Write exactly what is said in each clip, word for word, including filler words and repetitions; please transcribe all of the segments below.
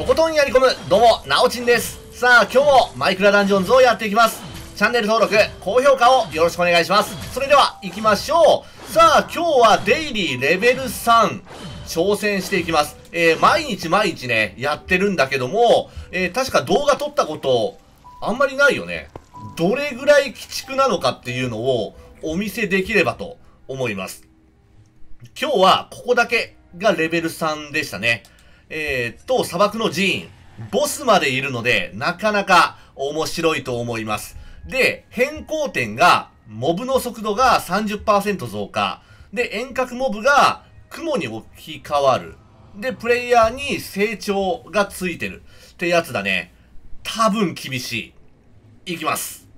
とことんやり込む、どうも、なおちんです。さあ、今日もマイクラダンジョンズをやっていきます。チャンネル登録、高評価をよろしくお願いします。それでは、行きましょう。さあ、今日はデイリーレベルさん、挑戦していきます。えー、毎日毎日ね、やってるんだけども、えー、確か動画撮ったこと、あんまりないよね。どれぐらい鬼畜なのかっていうのをお見せできればと思います。今日はここだけがレベルさんでしたね。えー、っと、砂漠の寺院、ボスまでいるので、なかなか面白いと思います。で、変更点が、モブの速度が さんじゅっパーセント 増加。で、遠隔モブが雲に置き換わる。で、プレイヤーに成長がついてる。ってやつだね。多分厳しい。いきます。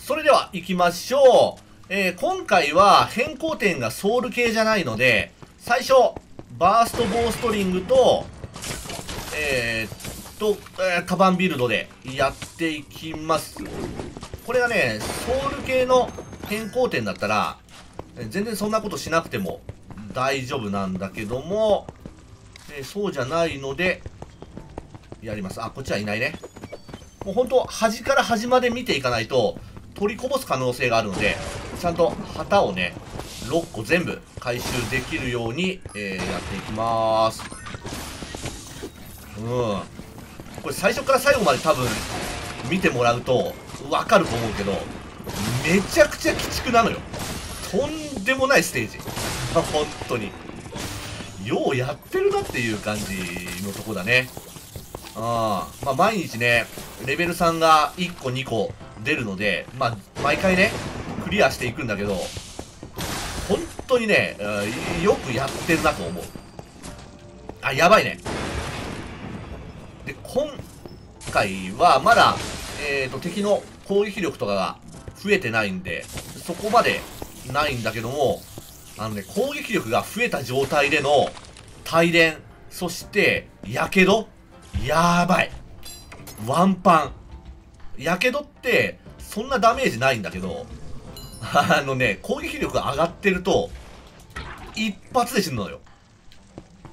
それでは、行きましょう。えー、今回は変更点がソウル系じゃないので、最初、バーストボーストリングと、えー、っと、えー、カバンビルドでやっていきます。これがね、ソウル系の変更点だったら、全然そんなことしなくても大丈夫なんだけども、えー、そうじゃないので、やります。あ、こっちはいないね。もうほんと、端から端まで見ていかないと、取りこぼす可能性があるので、ちゃんと旗をね、ろっこ全部回収できるように、えー、やっていきまーす。うん。これ最初から最後まで多分見てもらうとわかると思うけど、めちゃくちゃ鬼畜なのよ。とんでもないステージ。本当に。ようやってるなっていう感じのとこだね。あー、まあ毎日ね、レベルさんがいっこにこ出るので、まあ毎回ね、クリアしていくんだけど、本当にね、よくやってるなと思う。あ、やばいね。で、今回はまだ、えーと、敵の攻撃力とかが増えてないんで、そこまでないんだけども、あのね、攻撃力が増えた状態での帯電、そして、やけど、やばい。ワンパン。やけどって、そんなダメージないんだけど、あのね、攻撃力が上がってると、一発で死ぬのよ。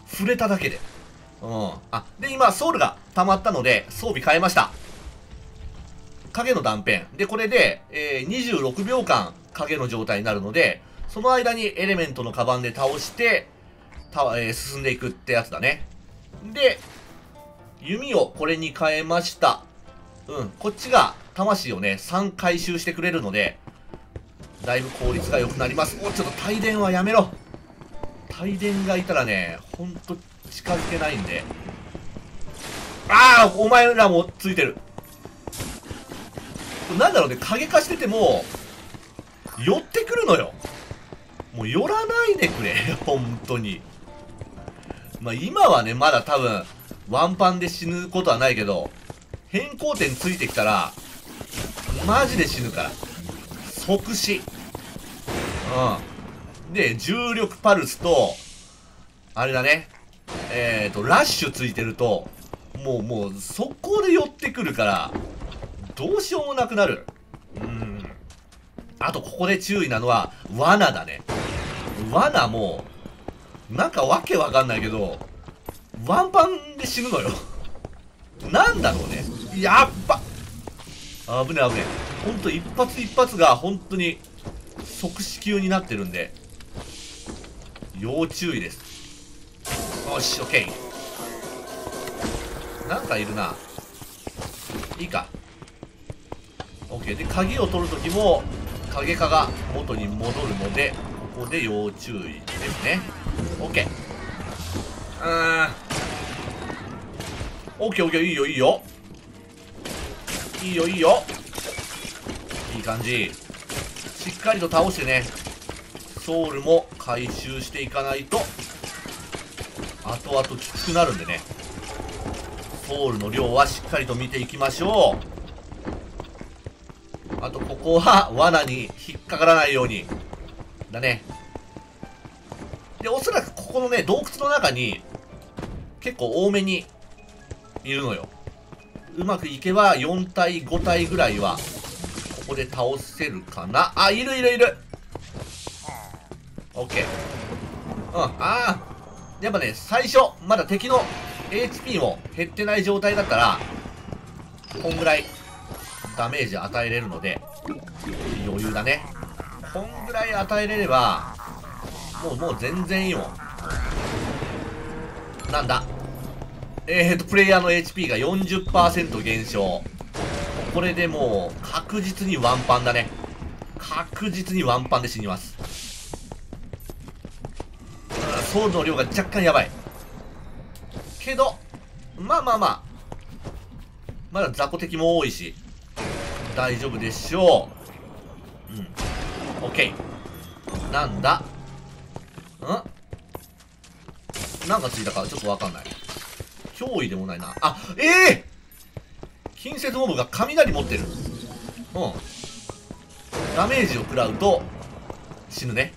触れただけで。うん。あ、で、今、ソウルが溜まったので、装備変えました。影の断片。で、これで、えー、にじゅうろくびょうかん、影の状態になるので、その間にエレメントのカバンで倒して、たえー、進んでいくってやつだね。で、弓をこれに変えました。うん。こっちが、魂をね、さん回収してくれるので、だいぶ効率が良くなります。お、ちょっと帯電はやめろ。帯電がいたらね、ほんと近づけないんで。ああ、お前らもついてる。なんだろうね、影化してても、寄ってくるのよ。もう寄らないでくれ、ほんとに。まあ今はね、まだ多分、ワンパンで死ぬことはないけど、変更点ついてきたら、マジで死ぬから。即死。うん。で、重力パルスと、あれだね。えっと、ラッシュついてると、もう、もう、速攻で寄ってくるから、どうしようもなくなる。うん。あと、ここで注意なのは、罠だね。罠も、なんかわけわかんないけど、ワンパンで死ぬのよ。なんだろうね。やっば。危ね危ね。ほんと一発一発が本当に即死級になってるんで、要注意です。よし、オッケー。なんかいるな。いいか。オッケー。で、鍵を取るときも、影化が元に戻るので、ここで要注意ですね。オッケー。うーん。オッケーオッケー。いいよ、いいよ。いいよ、いいよ。いい感じ。しっかりと倒してね、ソウルも回収していかないと、後々きつくなるんでね。ソウルの量はしっかりと見ていきましょう。あと、ここは罠に引っかからないように。だね。で、おそらくここのね、洞窟の中に、結構多めにいるのよ。うまくいけばよん体、ご体ぐらいは、ここで倒せるかな。あ、いるいるいる。オッケー。うん、ああ。やっぱね、最初、まだ敵のエイチピー も減ってない状態だったら、こんぐらいダメージ与えれるので、余裕だね。こんぐらい与えれれば、もうもう全然いいもん。なんだ。えーと、プレイヤーの エイチピー が よんじゅっパーセント 減少。これでもう、確実にワンパンだね。確実にワンパンで死にます。ソウルの量が若干やばい。けど、まあまあまあ。まだ雑魚敵も多いし、大丈夫でしょう。うん。OK。なんだ。ん？なんかついたかちょっとわかんない。脅威でもないな。あ、ええー、近接モブが雷持ってる。うん。ダメージを食らうと、死ぬね。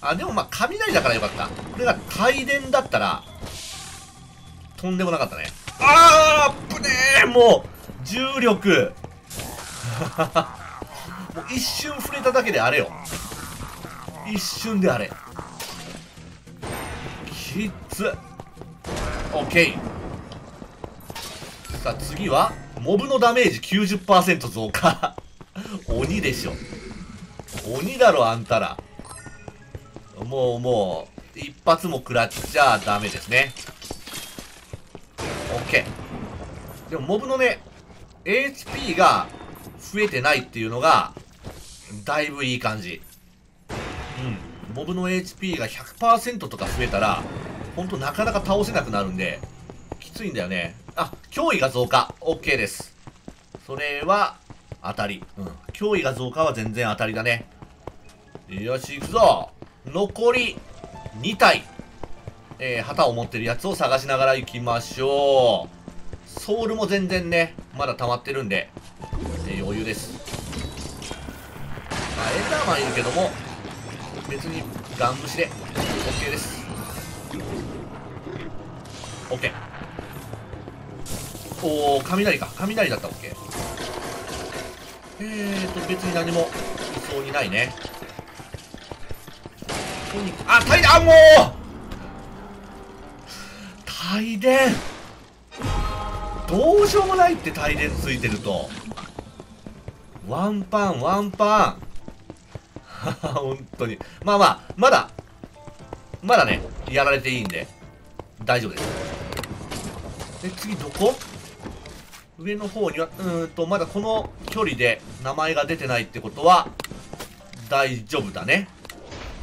あ、でもまあ、雷だからよかった。これが帯電だったら、とんでもなかったね。あー、ぶねー、もう、重力。もう一瞬触れただけであれよ。一瞬であれ。きっつ。オッケー。さあ次はモブのダメージ きゅうじゅっパーセント 増加。鬼でしょ。鬼だろあんたら。もうもう一発も食らっちゃダメですね。オッケー。でもモブのね エイチピー が増えてないっていうのがだいぶいい感じ。うん。モブの エイチピー が ひゃくパーセント とか増えたらほんとなかなか倒せなくなるんで、きついんだよね。あ、脅威が増加。OK です。それは、当たり。うん。脅威が増加は全然当たりだね。よし、行くぞ。残り、にたい。えー、旗を持ってるやつを探しながら行きましょう。ソウルも全然ね、まだ溜まってるんで、えー、余裕です。まあ、エンダーマンいるけども、別にガン無視で、OK です。オッケー。おー、雷か。雷だった、オッケー。えーと、別に何も異常にないね。あ、帯電、あ、もう帯電どうしようもないって、帯電ついてると。ワンパン、ワンパン。はは、本当に。まあまあ、まだ、まだね、やられていいんで、大丈夫です。で、次どこ？上の方には、うーんと、まだこの距離で名前が出てないってことは、大丈夫だね。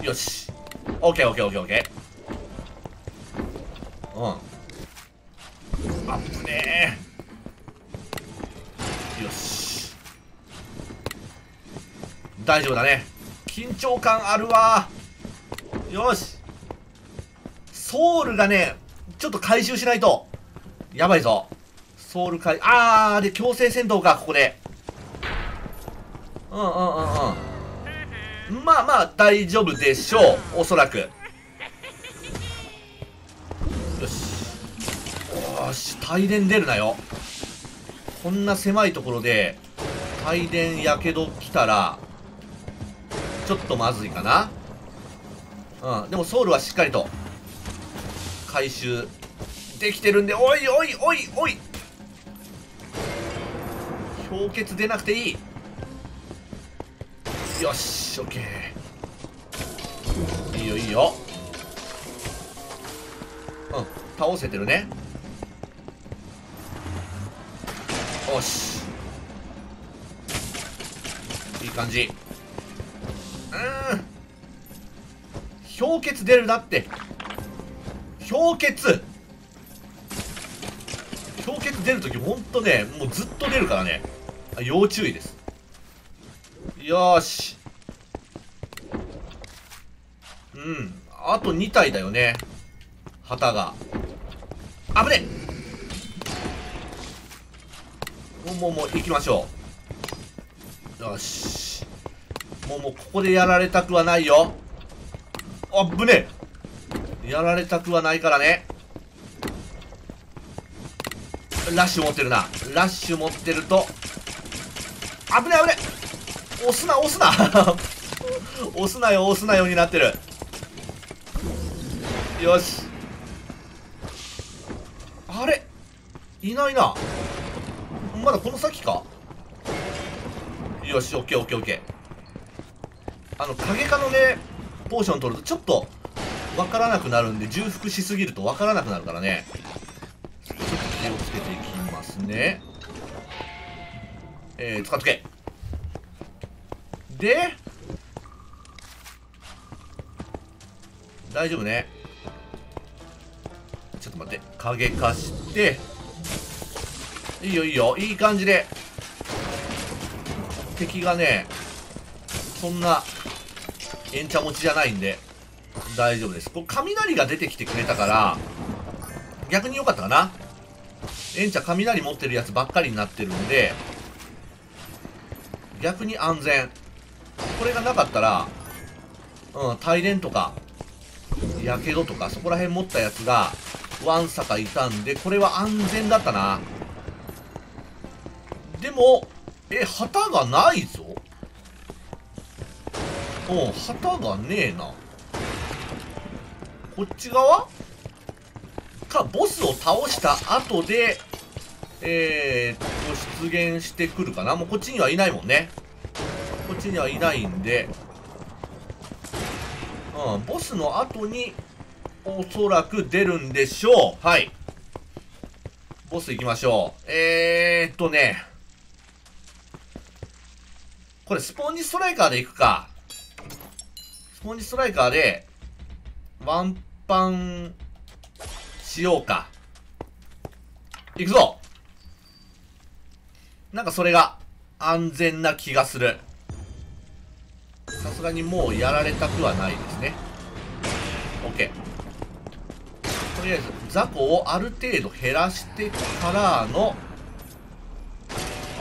よし。OK、OK、OK、OK。うん。あっぶねー。よし。大丈夫だね。緊張感あるわー。よし。ソウルがね、ちょっと回収しないと。やばいぞ。ソウル回、あー、で、強制戦闘か、ここで。うんうんうんうん。まあまあ、大丈夫でしょう。おそらく。よし。よし、帯電出るなよ。こんな狭いところで、帯電やけど来たら、ちょっとまずいかな。うん。でも、ソウルはしっかりと、回収。できてるんで、おいおいおいおい、氷結出なくていい。よし、オッケー。いいよいいよ。うん、倒せてるね。よし、いい感じ。うん、氷結出るなって。氷結氷結出るとき、ほんとね、もうずっと出るからね。要注意です。よーし。うん。あとにたいだよね。旗が。危ねえ！もう、もう、もう、行きましょう。よし。もう、もう、ここでやられたくはないよ。あぶねえ！やられたくはないからね。ラッシュ持ってるな。ラッシュ持ってると、危ねえ危ねえ。押すな押すな。押すなよ押すなよになってる。よし。いないな。まだこの先か。よし、オッケーオッケーオッケー。あの、影化のね、ポーション取るとちょっとわからなくなるんで、重複しすぎるとわからなくなるからね。ちょっと気をつけていきますね。えー、使っとけ。で、大丈夫ね。ちょっと待って、影化して、いいよいいよ、いい感じで。敵がね、そんな、エンチャ持ちじゃないんで、大丈夫です。こう、雷が出てきてくれたから、逆に良かったかな。エンチャ雷持ってるやつばっかりになってるんで、逆に安全。これがなかったら、うん、帯電とか、やけどとか、そこら辺持ったやつが、ワンサカいたんで、これは安全だったな。でも、え、旗がないぞ。うん、旗がねえな。こっち側か、ボスを倒した後で、えー、と、出現してくるかな。もうこっちにはいないもんね。こっちにはいないんで、うん、ボスの後に、おそらく出るんでしょう。はい。ボス行きましょう。えーっとね、これスポンジストライカーで行くか。スポンジストライカーでワンパンしようか。行くぞ。なんかそれが安全な気がする。さすがにもうやられたくはないですね。OK。とりあえず雑魚をある程度減らしてからの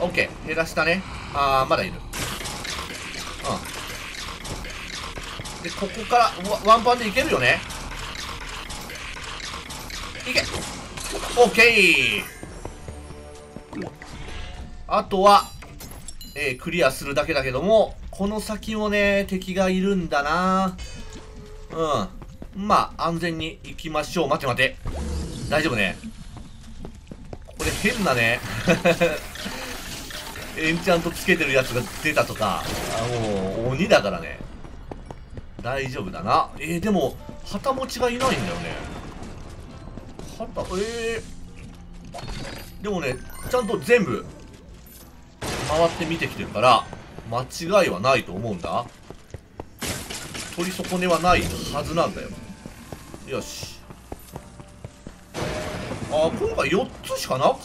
OK。 減らしたね。あー、まだいる。うん。で、ここからワ、ワンパンでいけるよね。いけ！ OK！ あとは、えー、クリアするだけだけども、この先もね、敵がいるんだな。うん。まあ、安全に行きましょう。待て待て。大丈夫ね。ここで変なね。エンチャントつけてるやつが出たとか、あ、もう鬼だからね。大丈夫だな。えー、でも、旗持ちがいないんだよね。旗、えー、でもね、ちゃんと全部、回って見てきてるから、間違いはないと思うんだ。取り損ねはないはずなんだよ。よし。あ、今回よっつしかなかっ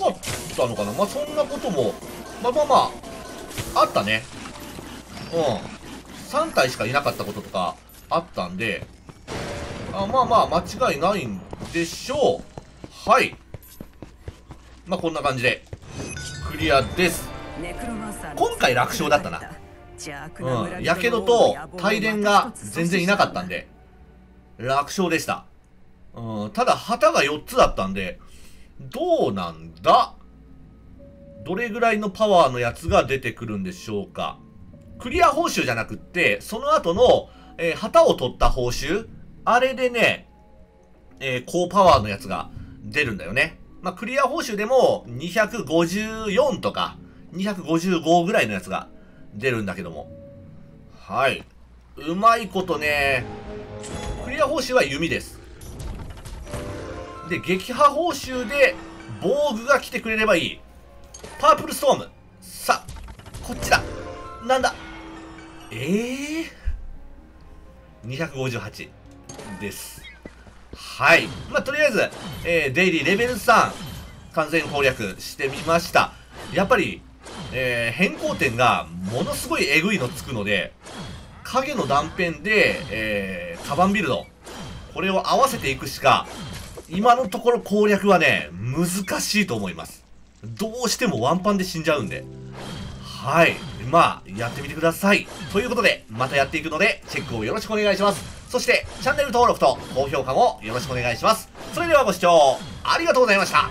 たのかな。まあ、そんなことも、まあまあまあ、あったね。うん。さん体しかいなかったこととかあったんで、あ、まあまあ、間違いないんでしょう。はい。まあこんな感じで、クリアです。今回楽勝だったな。うん。やけどと帯電が全然いなかったんで、楽勝でした。うん。ただ、旗がよっつだったんで、どうなんだ？どれぐらいのパワーのやつが出てくるんでしょうか。クリア報酬じゃなくって、その後の、えー、旗を取った報酬、あれでね、えー、高パワーのやつが出るんだよね。まあ、クリア報酬でもにひゃくごじゅうよんとかにひゃくごじゅうごぐらいのやつが出るんだけども。はい。うまいことね、クリア報酬は弓です。で、撃破報酬で防具が来てくれればいい。パープルストーム。さあ、こっちだ。なんだ。ええー。にひゃくごじゅうはちです。はい。まあ、とりあえず、えー、デイリーレベルさん、完全攻略してみました。やっぱり、えー、変更点がものすごいエグいのつくので、影の断片で、えー、カバンビルド。これを合わせていくしか、今のところ攻略はね、難しいと思います。どうしてもワンパンで死んじゃうんで。はい。まあ、やってみてください。ということで、またやっていくので、チェックをよろしくお願いします。そして、チャンネル登録と高評価もよろしくお願いします。それではご視聴ありがとうございました。